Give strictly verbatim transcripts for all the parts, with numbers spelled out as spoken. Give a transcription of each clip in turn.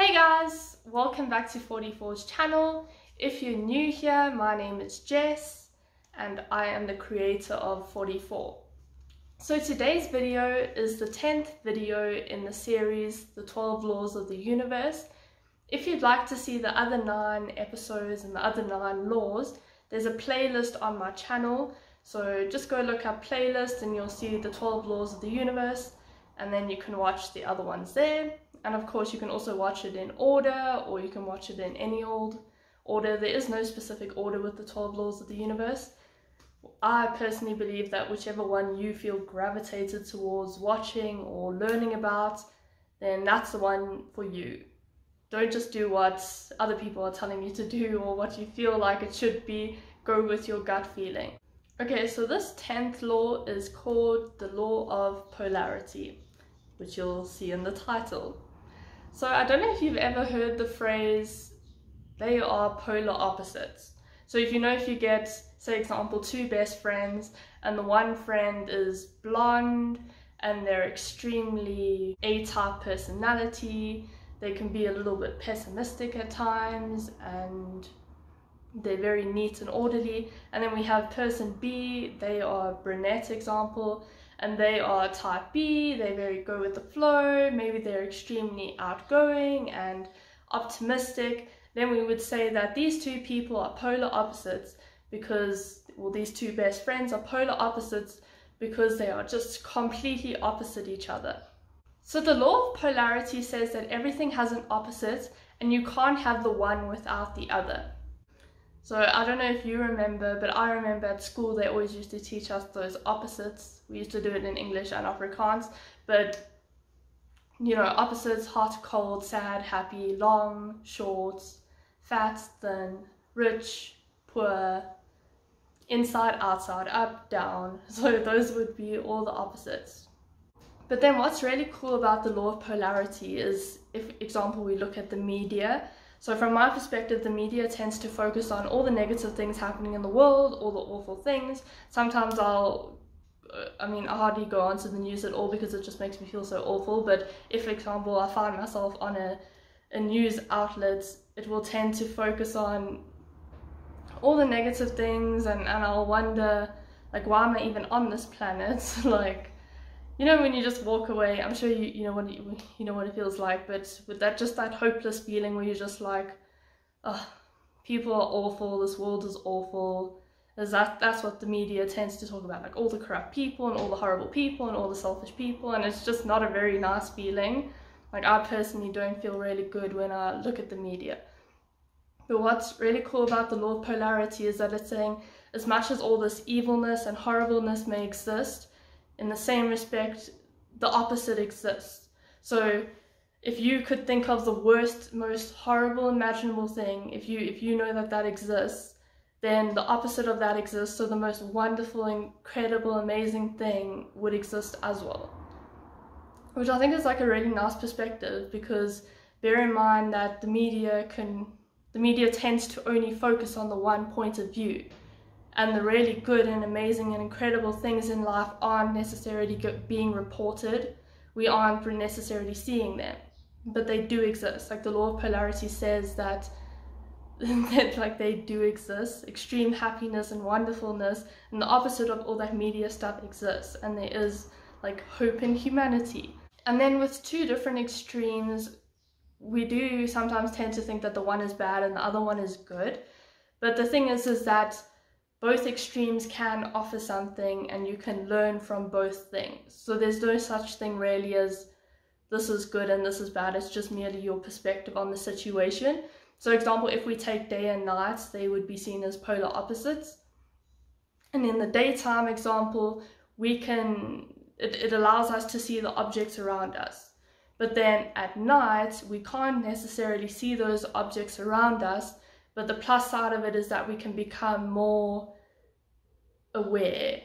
Hey guys, welcome back to forty-four's channel. If you're new here, my name is Jess and I am the creator of forty-four. So today's video is the tenth video in the series, The twelve Laws of the Universe. If you'd like to see the other nine episodes and the other nine laws, there's a playlist on my channel. So just go look up playlist and you'll see the twelve Laws of the Universe, and then you can watch the other ones there. And of course you can also watch it in order, or you can watch it in any old order. There is no specific order with the twelve Laws of the Universe. I personally believe that whichever one you feel gravitated towards watching or learning about, then that's the one for you. Don't just do what other people are telling you to do or what you feel like it should be. Go with your gut feeling. Okay, so this tenth law is called the Law of Polarity, which you'll see in the title. So I don't know if you've ever heard the phrase, they are polar opposites. So if you know, if you get, say example, two best friends and the one friend is blonde and they're extremely A-type personality, they can be a little bit pessimistic at times and they're very neat and orderly. And then we have person B, they are a brunette example, and they are type B, they very go with the flow, maybe they're extremely outgoing and optimistic. Then we would say that these two people are polar opposites because, well, these two best friends are polar opposites because they are just completely opposite each other. So the Law of Polarity says that everything has an opposite and you can't have the one without the other. So I don't know if you remember, but I remember at school they always used to teach us those opposites. We used to do it in English and Afrikaans, but you know, opposites: hot, cold, sad, happy, long, short, fat, thin, rich, poor, inside, outside, up, down. So those would be all the opposites. But then what's really cool about the Law of Polarity is, if example we look at the media. So from my perspective, the media tends to focus on all the negative things happening in the world, all the awful things. Sometimes I'll, I mean, I hardly go onto the news at all because it just makes me feel so awful. But if, for example, I find myself on a, a news outlet, it will tend to focus on all the negative things, and, and I'll wonder, like, why am I even on this planet? Like, you know, when you just walk away, I'm sure you, you know what you, you know what it feels like, but with that, just that hopeless feeling where you're just like, oh, people are awful, this world is awful. Is that that's what the media tends to talk about, like all the corrupt people and all the horrible people and all the selfish people, and it's just not a very nice feeling. Like, I personally don't feel really good when I look at the media. But what's really cool about the Law of Polarity is that it's saying, as much as all this evilness and horribleness may exist, in the same respect, the opposite exists. So if you could think of the worst, most horrible imaginable thing, if you if you know that that exists, then the opposite of that exists. So the most wonderful, incredible, amazing thing would exist as well, which I think is like a really nice perspective, because bear in mind that the media can the media tends to only focus on the one point of view. And the really good and amazing and incredible things in life aren't necessarily being reported. We aren't necessarily seeing them, but they do exist. Like, the Law of Polarity says that, that like they do exist. Extreme happiness and wonderfulness, and the opposite of all that media stuff exists. And there is like hope in humanity. And then with two different extremes, we do sometimes tend to think that the one is bad and the other one is good. But the thing is, is that both extremes can offer something and you can learn from both things. So there's no such thing really as this is good and this is bad. It's just merely your perspective on the situation. So, example, if we take day and night, they would be seen as polar opposites. And in the daytime example, we can, it, it allows us to see the objects around us. But then at night, we can't necessarily see those objects around us. But the plus side of it is that we can become more aware.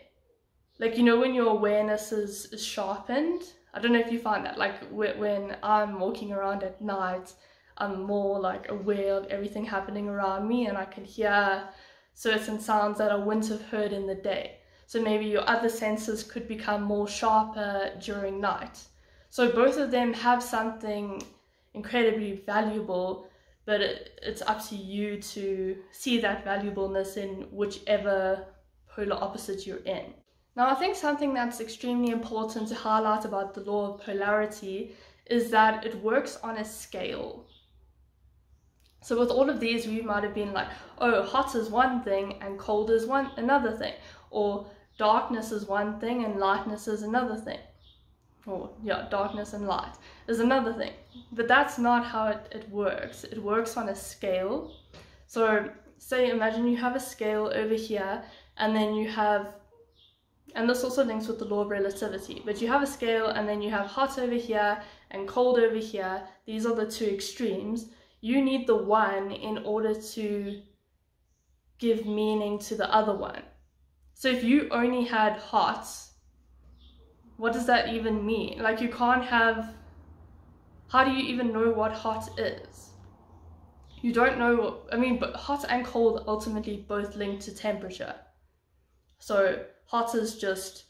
Like, you know, when your awareness is, is sharpened, I don't know if you find that, like when I'm walking around at night, I'm more like aware of everything happening around me, and I can hear certain sounds that I wouldn't have heard in the day. So maybe your other senses could become more sharper during night. So both of them have something incredibly valuable, but it, it's up to you to see that valuableness in whichever polar opposite you're in. Now, I think something that's extremely important to highlight about the law of polarity is that it works on a scale. So with all of these, we might have been like, oh, hot is one thing and cold is one another thing, or darkness is one thing and lightness is another thing, or yeah, darkness and light is another thing. But that's not how it, it works. It works on a scale. So say, imagine you have a scale over here, and then you have, and this also links with the law of relativity, but you have a scale and then you have hot over here and cold over here. These are the two extremes. You need the one in order to give meaning to the other one. So if you only had hot, what does that even mean? Like, you can't have, how do you even know what hot is? You don't know. I mean, but hot and cold ultimately both link to temperature. So hot is just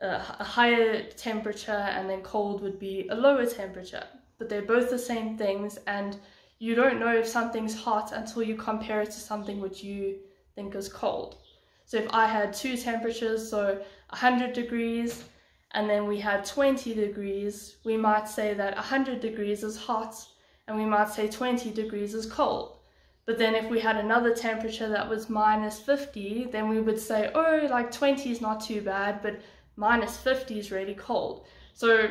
a higher temperature, and then cold would be a lower temperature, but they're both the same things. And you don't know if something's hot until you compare it to something which you think is cold. So if I had two temperatures, so one hundred degrees, and then we had twenty degrees, we might say that one hundred degrees is hot, and we might say twenty degrees is cold. But then if we had another temperature that was minus fifty, then we would say, oh, like twenty is not too bad, but minus fifty is really cold. So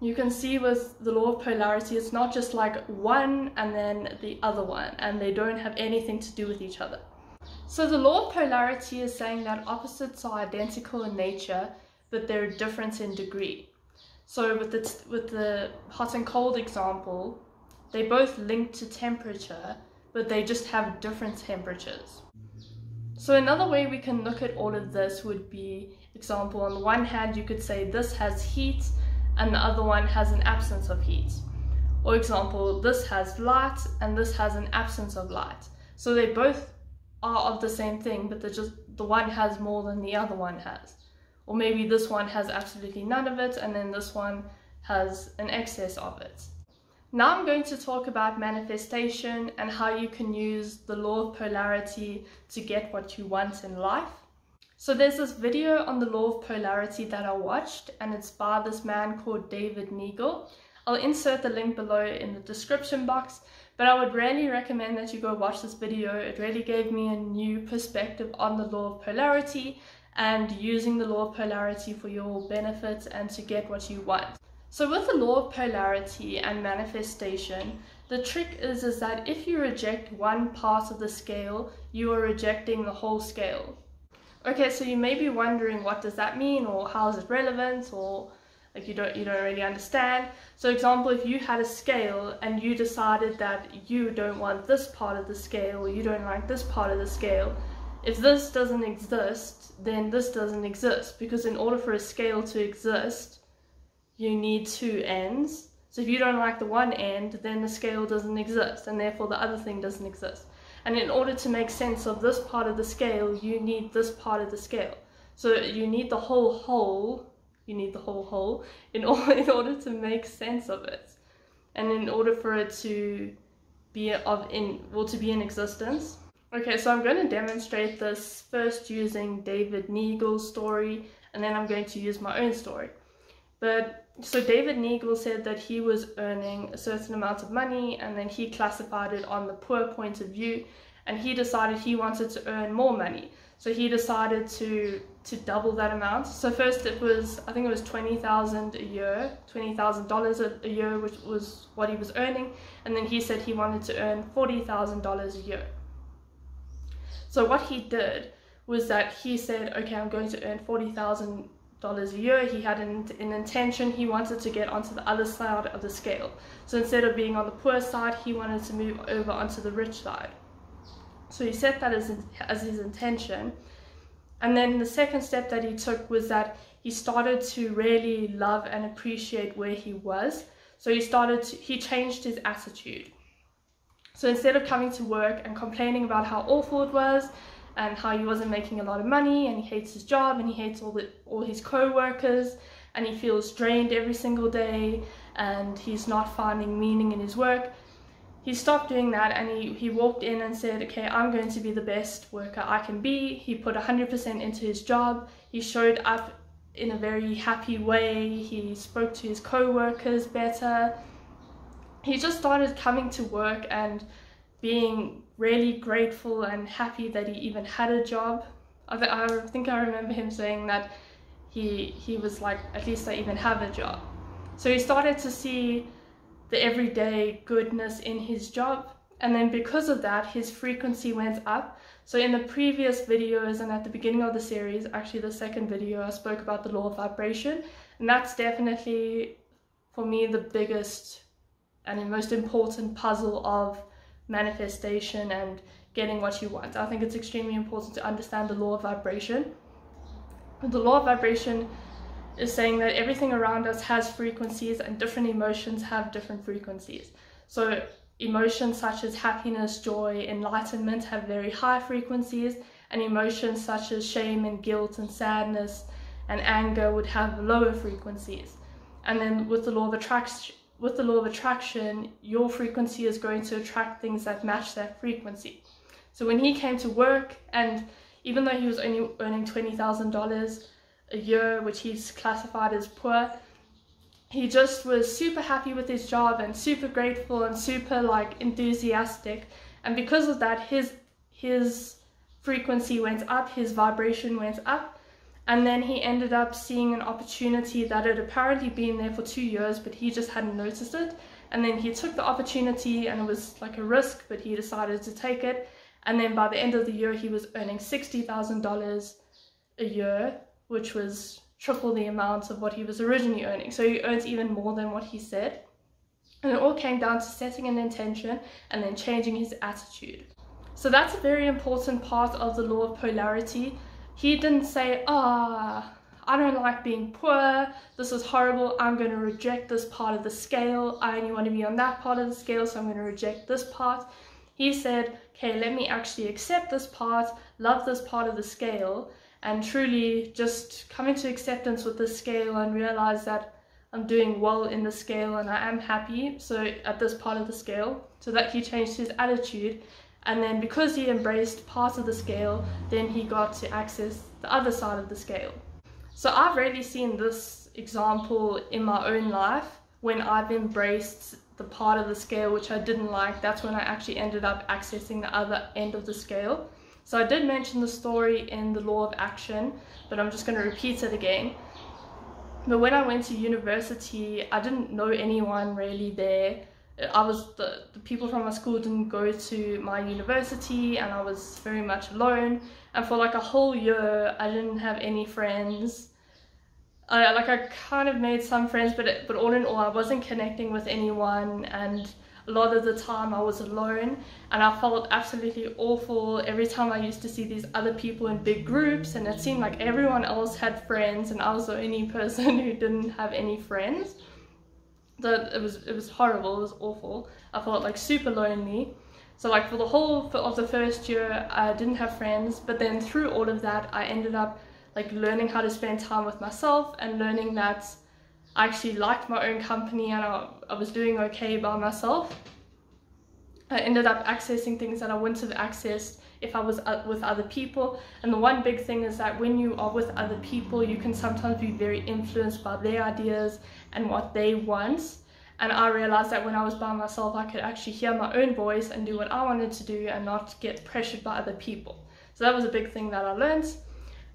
you can see with the law of polarity, it's not just like one and then the other one, and they don't have anything to do with each other. So the law of polarity is saying that opposites are identical in nature, but they're different in degree. So with the, with the hot and cold example, they both link to temperature, but they just have different temperatures. So another way we can look at all of this would be, example, on the one hand, you could say this has heat and the other one has an absence of heat. Or example, this has light and this has an absence of light. So they both are of the same thing, but they're just, the one has more than the other one has. Or maybe this one has absolutely none of it, and then this one has an excess of it. Now I'm going to talk about manifestation and how you can use the law of polarity to get what you want in life. So there's this video on the law of polarity that I watched, and it's by this man called David Neagle. I'll insert the link below in the description box, but I would really recommend that you go watch this video. It really gave me a new perspective on the law of polarity and using the law of polarity for your benefit and to get what you want. So with the law of polarity and manifestation, the trick is, is that if you reject one part of the scale, you are rejecting the whole scale. Okay, so you may be wondering, what does that mean, or how is it relevant, or like you don't, you don't really understand. So example, if you had a scale and you decided that you don't want this part of the scale, or you don't like this part of the scale, if this doesn't exist, then this doesn't exist, because in order for a scale to exist, you need two ends. So if you don't like the one end, then the scale doesn't exist, and therefore the other thing doesn't exist. And in order to make sense of this part of the scale, you need this part of the scale. So you need the whole whole, you need the whole whole in, all, in order to make sense of it. And in order for it to be of in, well, to be in existence. Okay, so I'm going to demonstrate this first using David Neagle's story, and then I'm going to use my own story. But so David Neagle said that he was earning a certain amount of money, and then he classified it on the poor point of view, and he decided he wanted to earn more money. So he decided to to double that amount. So first it was, I think it was twenty thousand dollars a year, twenty thousand dollars a year, which was what he was earning. And then he said he wanted to earn forty thousand dollars a year. So what he did was that he said, okay, I'm going to earn forty thousand dollars a year. He had an, an intention. He wanted to get onto the other side of the scale. So instead of being on the poor side, he wanted to move over onto the rich side. So he set that as, as his intention. And then the second step that he took was that he started to really love and appreciate where he was. So he started to, he changed his attitude. So instead of coming to work and complaining about how awful it was, and how he wasn't making a lot of money, and he hates his job, and he hates all the all his co-workers, and he feels drained every single day, and he's not finding meaning in his work. He stopped doing that, and he, he walked in and said, okay, I'm going to be the best worker I can be. He put one hundred percent into his job. He showed up in a very happy way. He spoke to his co-workers better. He just started coming to work and being really grateful and happy that he even had a job. I, th I think I remember him saying that he, he was like, at least I even have a job. So he started to see the everyday goodness in his job, and then because of that his frequency went up. So in the previous videos and at the beginning of the series, actually the second video, I spoke about the law of vibration, and that's definitely for me the biggest and the most important puzzle of manifestation and getting what you want. I think it's extremely important to understand the law of vibration. The law of vibration is saying that everything around us has frequencies, and different emotions have different frequencies. So emotions such as happiness, joy, enlightenment have very high frequencies, and emotions such as shame and guilt and sadness and anger would have lower frequencies. And then with the law of attraction, with the law of attraction, your frequency is going to attract things that match that frequency. So when he came to work, and even though he was only earning twenty thousand dollars a year, which he's classified as poor, he just was super happy with his job and super grateful and super like enthusiastic, and because of that his his frequency went up, his vibration went up, and then he ended up seeing an opportunity that had apparently been there for two years, but he just hadn't noticed it. And then he took the opportunity, and it was like a risk, but he decided to take it. And then by the end of the year he was earning sixty thousand dollars a year, which was triple the amount of what he was originally earning. So he earns even more than what he said. And it all came down to setting an intention and then changing his attitude. So that's a very important part of the law of polarity. He didn't say, ah, I don't like being poor, this is horrible, I'm going to reject this part of the scale, I only want to be on that part of the scale, so I'm going to reject this part. He said, okay, let me actually accept this part, love this part of the scale, and truly just come into acceptance with the scale and realize that I'm doing well in the scale and I am happy, so at this part of the scale. So that he changed his attitude, and then because he embraced part of the scale, then he got to access the other side of the scale. So I've really seen this example in my own life. When I've embraced the part of the scale which I didn't like, that's when I actually ended up accessing the other end of the scale. So I did mention the story in the law of action, but I'm just going to repeat it again. But when I went to university, I didn't know anyone really there. I was the, the people from my school didn't go to my university, and I was very much alone. And for like a whole year, I didn't have any friends. I, like I kind of made some friends, but it, but all in all, I wasn't connecting with anyone, and a lot of the time I was alone, and I felt absolutely awful every time I used to see these other people in big groups, and it seemed like everyone else had friends and I was the only person who didn't have any friends. That it was it was horrible, it was awful. I felt like super lonely. So like for the whole of the first year I didn't have friends, but then through all of that I ended up like learning how to spend time with myself and learning that I actually liked my own company, and I, I was doing okay by myself. I ended up accessing things that I wouldn't have accessed if I was with other people. And the one big thing is that when you are with other people, you can sometimes be very influenced by their ideas and what they want. And I realized that when I was by myself, I could actually hear my own voice and do what I wanted to do and not get pressured by other people. So that was a big thing that I learned.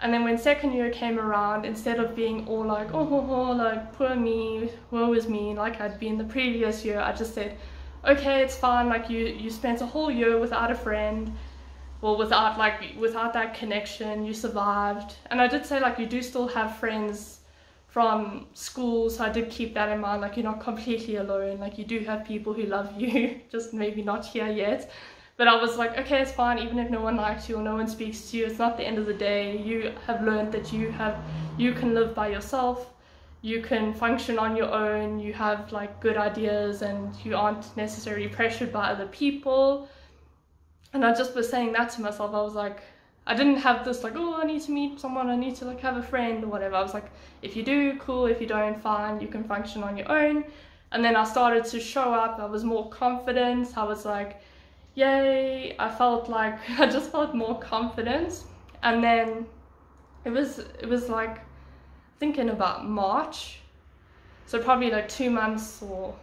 And then when second year came around, instead of being all like, oh, oh, oh, like poor me, woe is me, like I'd been the previous year, I just said, okay, it's fine, like you, you spent a whole year without a friend, well, without like, without that connection, you survived. And I did say like, you do still have friends from school, so I did keep that in mind, like you're not completely alone, like you do have people who love you, just maybe not here yet. But I was like, okay, it's fine, even if no one likes you or no one speaks to you, it's not the end of the day. You have learned that you have, you can live by yourself, you can function on your own, you have like good ideas and you aren't necessarily pressured by other people. And I just was saying that to myself. I was like, I didn't have this like, oh, I need to meet someone, I need to like have a friend or whatever. I was like, if you do, cool, if you don't, fine, you can function on your own. And then I started to show up, I was more confident, I was like, yay, I felt like, I just felt more confident. And then it was, it was like, thinking about March, so probably like two months or,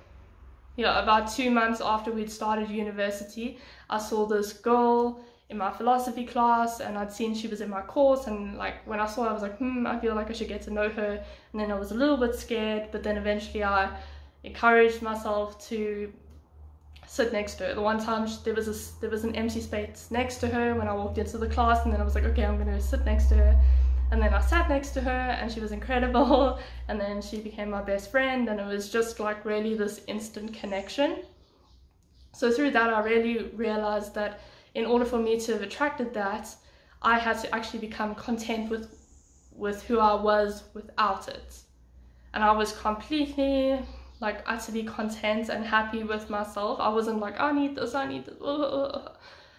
you know, about two months after we'd started university, I saw this girl in my philosophy class and I'd seen she was in my course, and like when I saw her I was like, hmm, I feel like I should get to know her. And then I was a little bit scared, but then eventually I encouraged myself to sit next to her. The one time there was a, there was an empty space next to her when I walked into the class, and then I was like, okay, I'm going to sit next to her. And then I sat next to her and she was incredible, and then she became my best friend, and it was just like really this instant connection. So through that I really realized that in order for me to have attracted that, I had to actually become content with with who I was without it. And I was completely like utterly content and happy with myself. I wasn't like, I need this, I need this.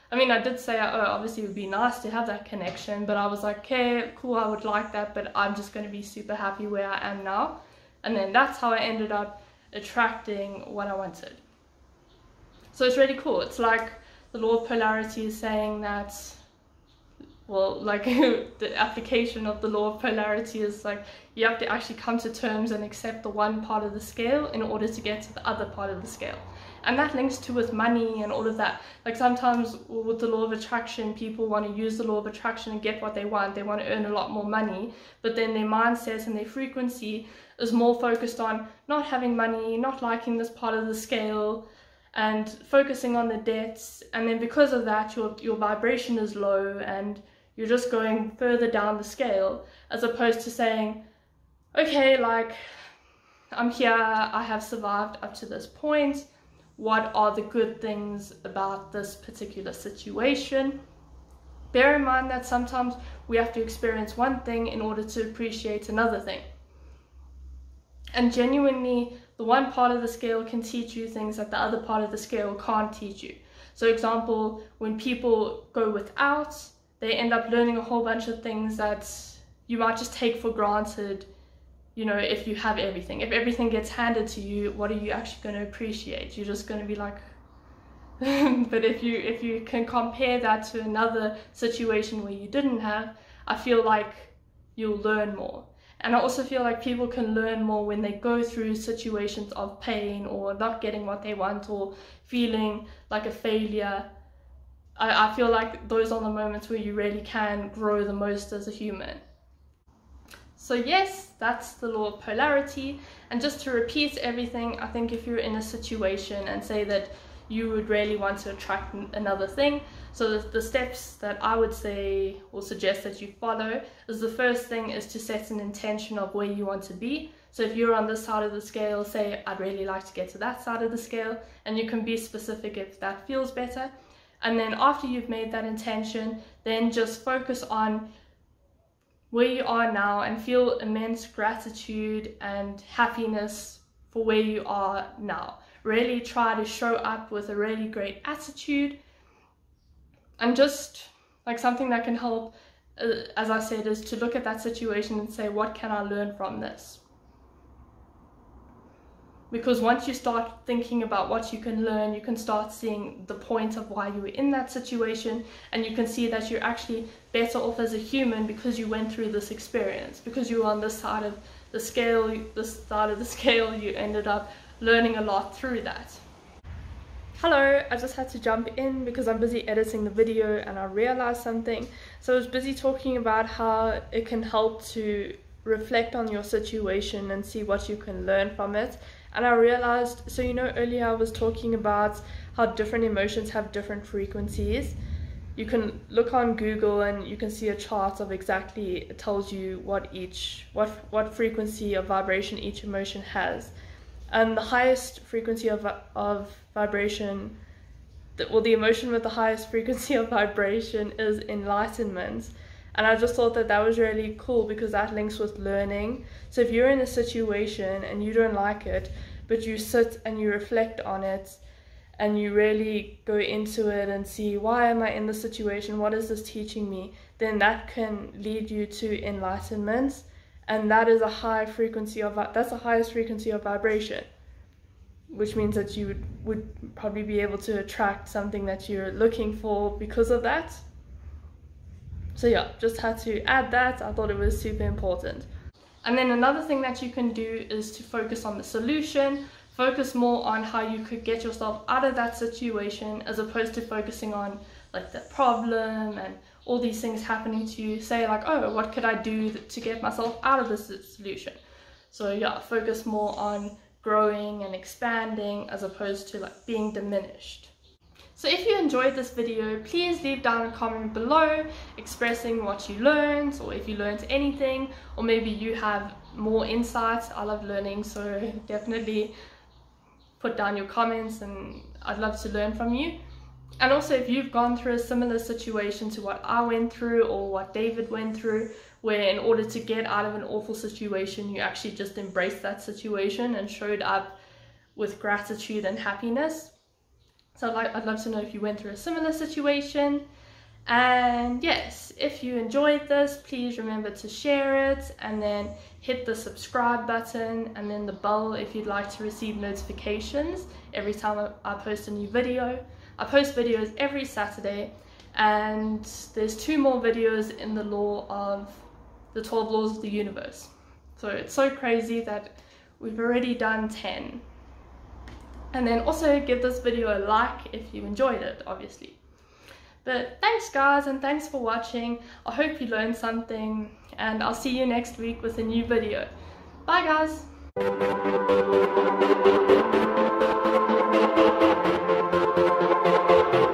I mean, I did say, oh, obviously it would be nice to have that connection, but I was like, okay, cool, I would like that, but I'm just going to be super happy where I am now. And then that's how I ended up attracting what I wanted. So it's really cool. It's like the law of polarity is saying that, well, like the application of the law of polarity is like, you have to actually come to terms and accept the one part of the scale in order to get to the other part of the scale. And that links to with money and all of that. Like sometimes with the law of attraction, people want to use the law of attraction and get what they want. They want to earn a lot more money, but then their mindset and their frequency is more focused on not having money, not liking this part of the scale, and focusing on the debts. And then because of that, your, your vibration is low and you're just going further down the scale, as opposed to saying, okay, like I'm here, I have survived up to this point. What are the good things about this particular situation? Bear in mind that sometimes we have to experience one thing in order to appreciate another thing. And genuinely, the one part of the scale can teach you things that the other part of the scale can't teach you. So, for example, when people go without, they end up learning a whole bunch of things that you might just take for granted. You know, if you have everything, if everything gets handed to you, what are you actually going to appreciate? You're just going to be like, but if you if you can compare that to another situation where you didn't have, I feel like you'll learn more. And I also feel like people can learn more when they go through situations of pain or not getting what they want or feeling like a failure. I, I feel like those are the moments where you really can grow the most as a human. So yes, that's the law of polarity. And just to repeat everything, I think if you're in a situation and say that you would really want to attract another thing, so the, the steps that I would say or suggest that you follow is, the first thing is to set an intention of where you want to be. So if you're on this side of the scale, say I'd really like to get to that side of the scale, and you can be specific if that feels better. And then after you've made that intention, then just focus on where you are now and feel immense gratitude and happiness for where you are now. Really try to show up with a really great attitude. And just like something that can help, uh, as I said, is to look at that situation and say, what can I learn from this? Because once you start thinking about what you can learn, you can start seeing the point of why you were in that situation, and you can see that you're actually better off as a human because you went through this experience. Because you were on this side of the scale, this side of the scale, you ended up learning a lot through that. Hello, I just had to jump in because I'm busy editing the video and I realized something. So I was busy talking about how it can help to reflect on your situation and see what you can learn from it. And I realized, so you know earlier I was talking about how different emotions have different frequencies. You can look on Google and you can see a chart of exactly, it tells you what each, what, what frequency of vibration each emotion has. And the highest frequency of, of vibration, well, the emotion with the highest frequency of vibration is enlightenment. And I just thought that that was really cool because that links with learning. So if you're in a situation and you don't like it, but you sit and you reflect on it and you really go into it and see, why am I in this situation? What is this teaching me? Then that can lead you to enlightenment. And that is a high frequency of, that's the highest frequency of vibration. which means that you would, would probably be able to attract something that you're looking for because of that. So yeah, just had to add that. I thought it was super important. And then another thing that you can do is to focus on the solution, focus more on how you could get yourself out of that situation, as opposed to focusing on like the problem and all these things happening to you. Say like, oh, what could I do to get myself out of this solution? So yeah, focus more on growing and expanding as opposed to like being diminished. So if you enjoyed this video, please leave down a comment below expressing what you learned, or if you learned anything, or maybe you have more insights. I love learning, so definitely put down your comments and I'd love to learn from you. And also, if you've gone through a similar situation to what I went through or what David went through, where in order to get out of an awful situation, you actually just embraced that situation and showed up with gratitude and happiness. So I'd, like, I'd love to know if you went through a similar situation. And yes, if you enjoyed this, please remember to share it, and then hit the subscribe button and then the bell if you'd like to receive notifications every time I post a new video. I post videos every Saturday, and there's two more videos in the law of the twelve laws of the universe. So it's so crazy that we've already done ten. And then also give this video a like if you enjoyed it, obviously. But thanks guys, and thanks for watching. I hope you learned something, and I'll see you next week with a new video. Bye guys!